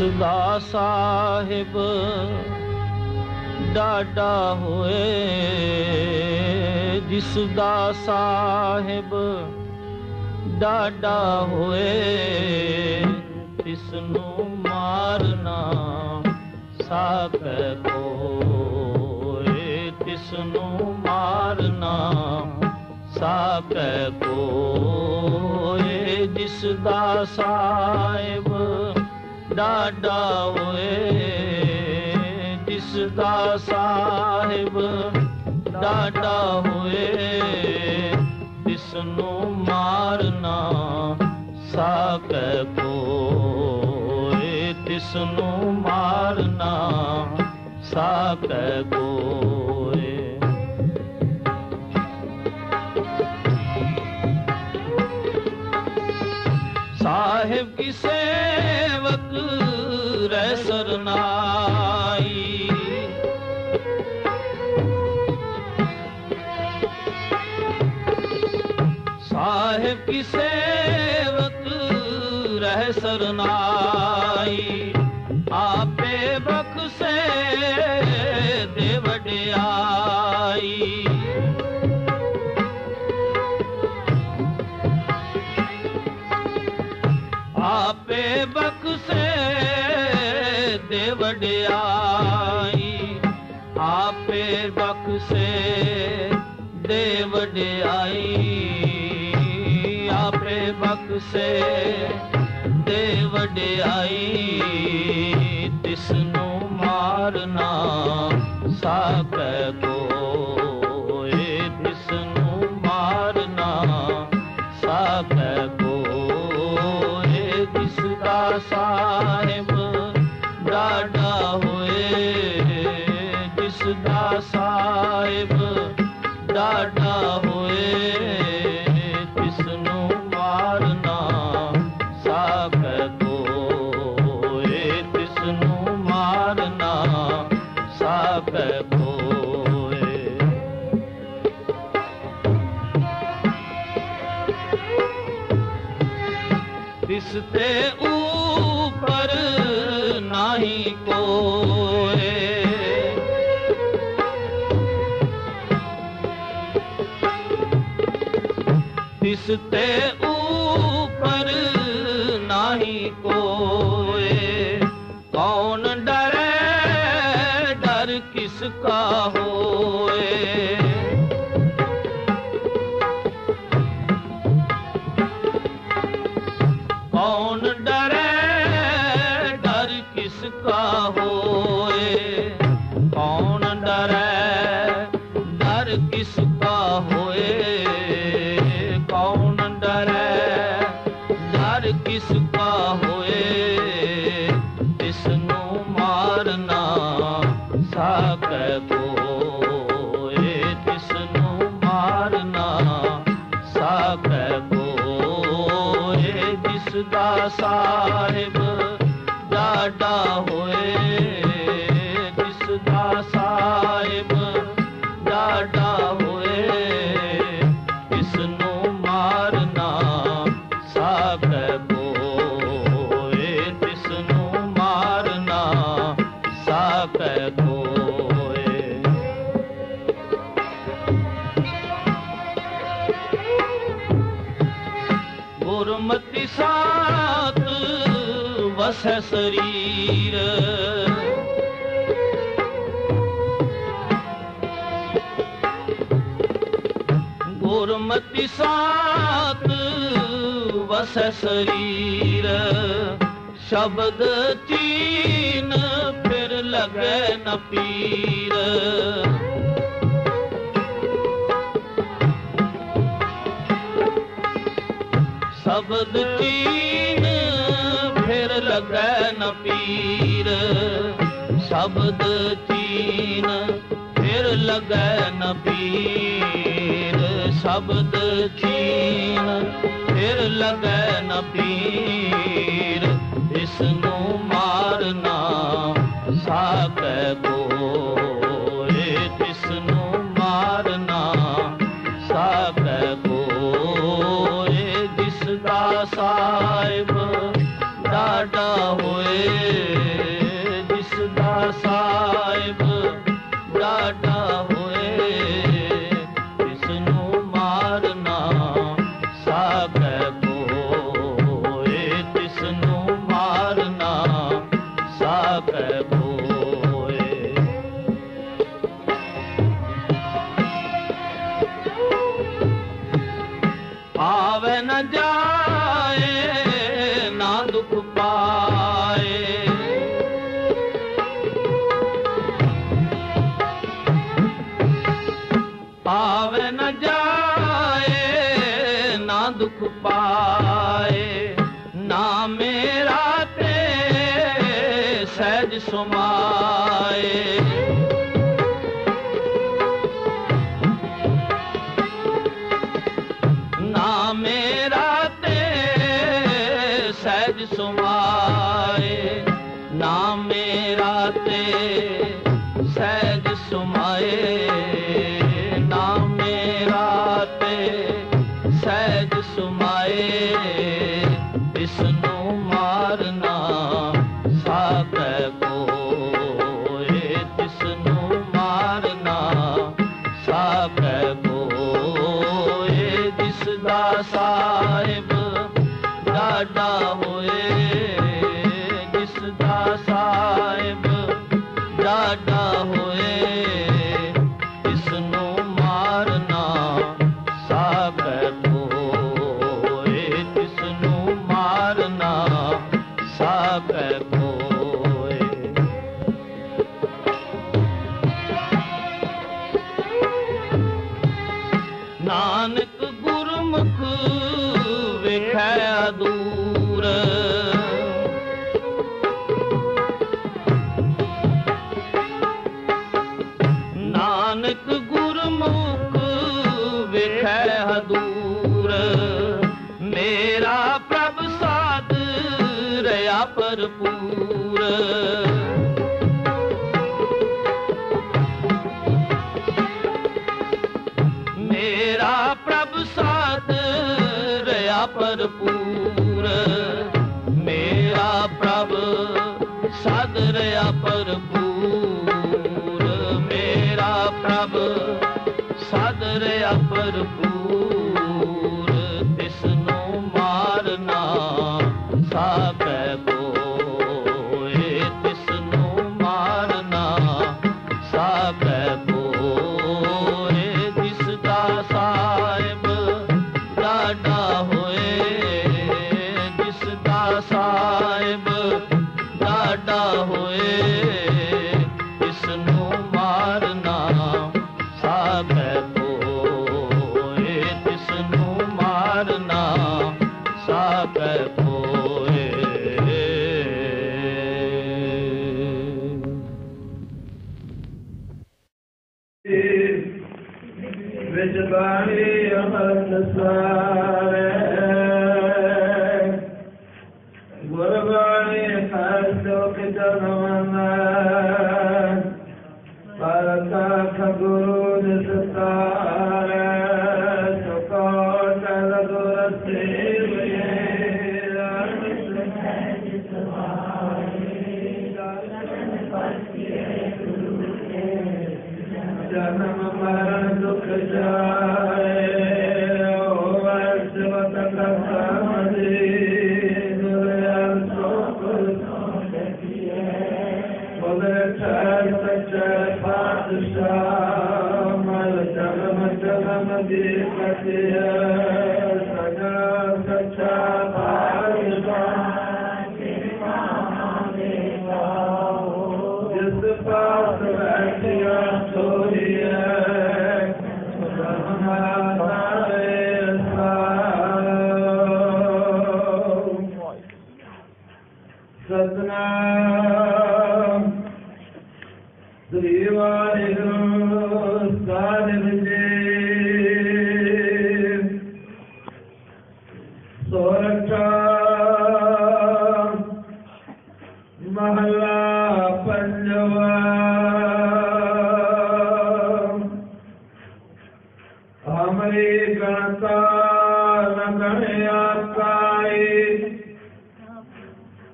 जिसदा साहिब डाडा होए, जिसदा साहिब डाडा होए, तिसनू मारना साकै कोए, तिसनू मारना साकै कोए, जिसदा साहिब डाडा होए, जिसदा साहिब डाडा होए, तिसनू मारना साकै कोए, तिसनू मारना साकै कोए। साहिब की सेवक रह सरनाई, साहिब की सेवक रह सरनाई, आपे बख्शे दे वडियाई, आपे बख्शे दे वडियाई, आपे बख्शे दे वडियाई, आपे बख्शे दे वडियाई, तिसनू मारना साकै कोए, तिसनू मारना साकै कोए, जिसदा साहिब डाडा होए, जिसदा साहिब डाडा होए, तिसते ऊपर नहीं कोए, तिसते ऊपर नहीं कोए, कौन डरे डर किसका होए, कौन डरे डर किसका होए, कौन डरे डर किसका होए, कौन डरे डर किसका होए, तिसनू मारना साकै कोए, तिसनू मारना साकै कोए, जिसदा साहिब डाडा होए, जिसदा साहिब डाडा होए, तिसनू मारना साकै कोए, तिसनू मारना साकै कोए। गुरमति साथ वसै शरीर, गुरमति साथ वसै शरीर, शब्द चीन फिर लगे न पीर, शब्द चीन फिर लगे न पीर, शब्द चीन फिर लगे न पीर, शब्द चीन फिर लगे न पीर, तिसनू मारना साकै कोए, तिसनू मारना साकै कोए, जिसदा साहिब डाडा होए।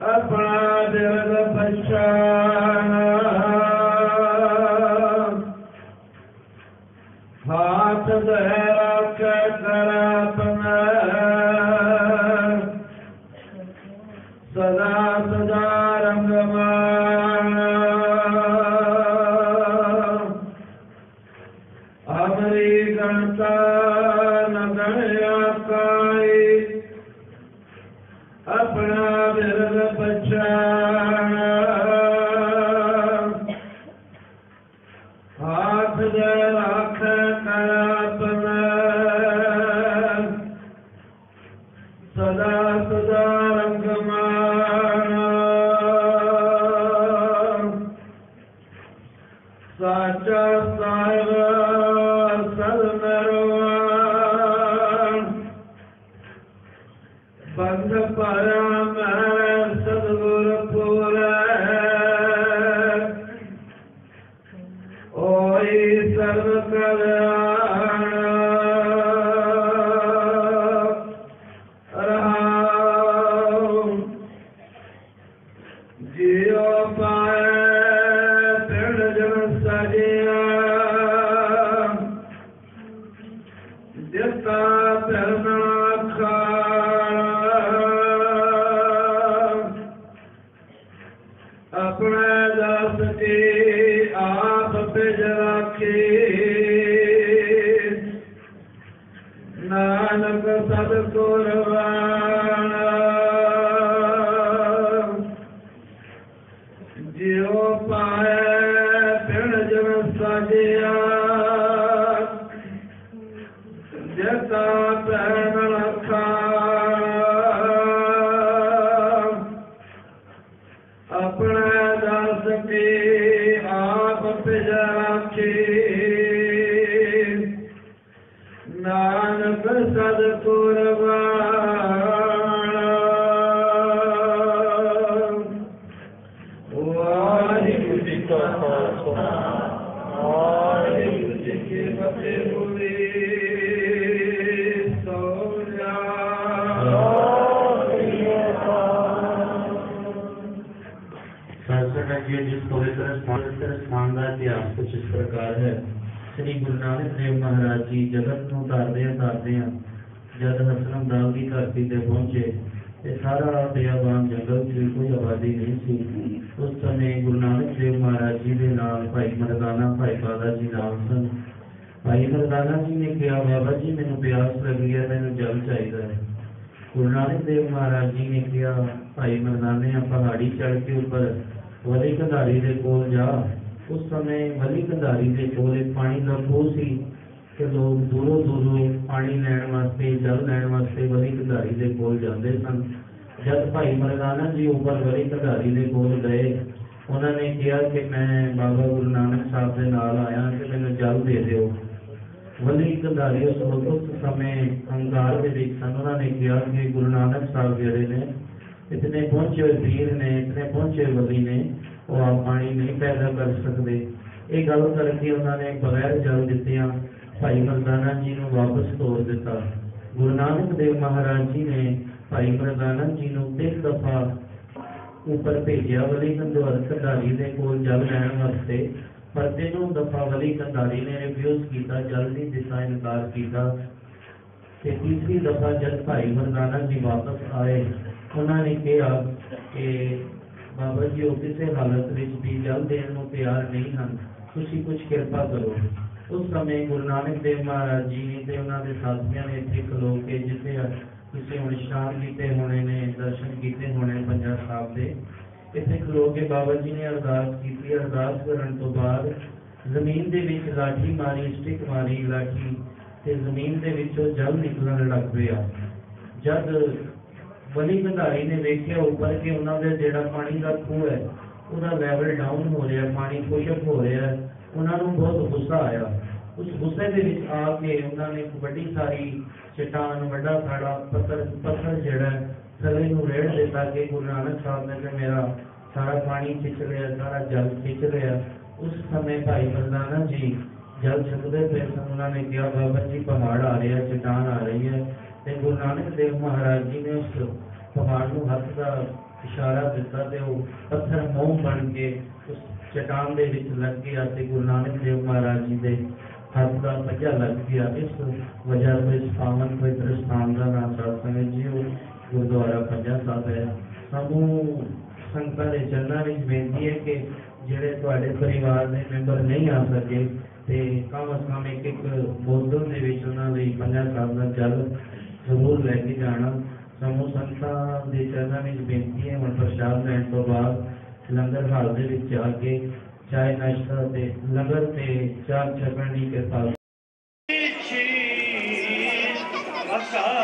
अपराध पश्चान हसरा तकिया लग गया। इस वजह से इस पावन पवित्र स्थान का नाम सतसंग जीव गुरुद्वारा पंजा साहब है। सानू संगतां दे चरणा विच बेनती है कि जिहड़े तुहाडे परिवार दे मैंबर नहीं आ सके ते कम अज कम एक एक बोतल दे विच उहनां लई पंजा साहब दा जल जरूर लैके जाना। सानू संगतां दे चरणा विच बेनती है हुण प्रशाद लैण तों बाद लंगर हाल दे विच आके चाय नाश्ता ते लंगर ते चार छकणी के साथ